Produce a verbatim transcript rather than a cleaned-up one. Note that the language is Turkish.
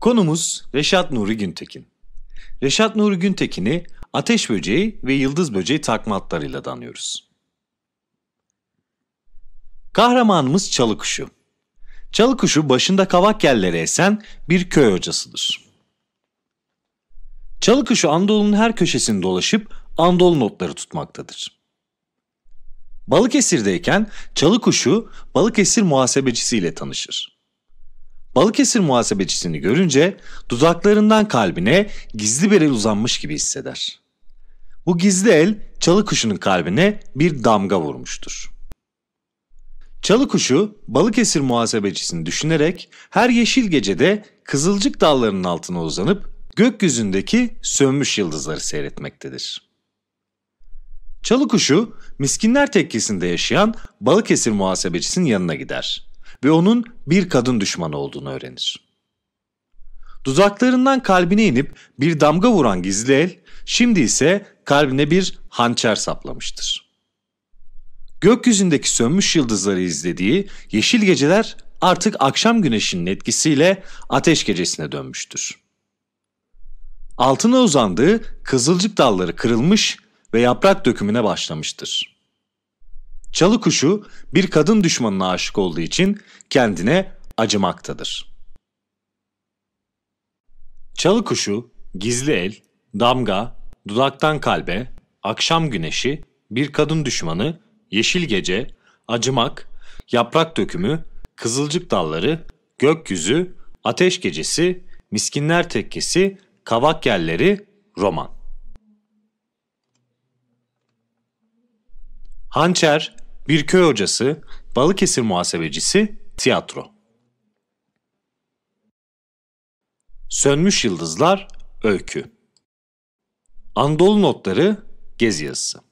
Konumuz Reşat Nuri Güntekin. Reşat Nuri Güntekin'i Ateş Böceği ve Yıldız Böceği takma adlarıyla da anıyoruz. Kahramanımız Çalıkuşu. Çalıkuşu başında kavak yelleri esen bir köy hocasıdır. Çalıkuşu Anadolu'nun her köşesini dolaşıp Anadolu notları tutmaktadır. Balıkesir'deyken Çalıkuşu Balıkesir muhasebecisiyle tanışır. Balıkesir muhasebecisini görünce dudaklarından kalbine gizli bir el uzanmış gibi hisseder. Bu gizli el Çalıkuşu'nun kalbine bir damga vurmuştur. Çalıkuşu Balıkesir muhasebecisini düşünerek her yeşil gecede kızılcık dallarının altına uzanıp gökyüzündeki sönmüş yıldızları seyretmektedir. Çalıkuşu miskinler tekkesinde yaşayan Balıkesir muhasebecisinin yanına gider ve onun bir kadın düşmanı olduğunu öğrenir. Dudaklarından kalbine inip bir damga vuran gizli el, şimdi ise kalbine bir hançer saplamıştır. Gökyüzündeki sönmüş yıldızları izlediği yeşil geceler artık akşam güneşinin etkisiyle ateş gecesine dönmüştür. Altına uzandığı kızılcık dalları kırılmış ve yaprak dökümüne başlamıştır. Çalıkuşu bir kadın düşmanına aşık olduğu için kendine acımaktadır. Çalıkuşu, gizli el, damga, dudaktan kalbe, akşam güneşi, bir kadın düşmanı, yeşil gece, acımak, yaprak dökümü, kızılcık dalları, gökyüzü, ateş gecesi, miskinler tekkesi, kavak yelleri, roman. Hançer, bir köy hocası, Balıkesir muhasebecisi, tiyatro. Sönmüş yıldızlar, öykü. Anadolu notları, gezi yazısı.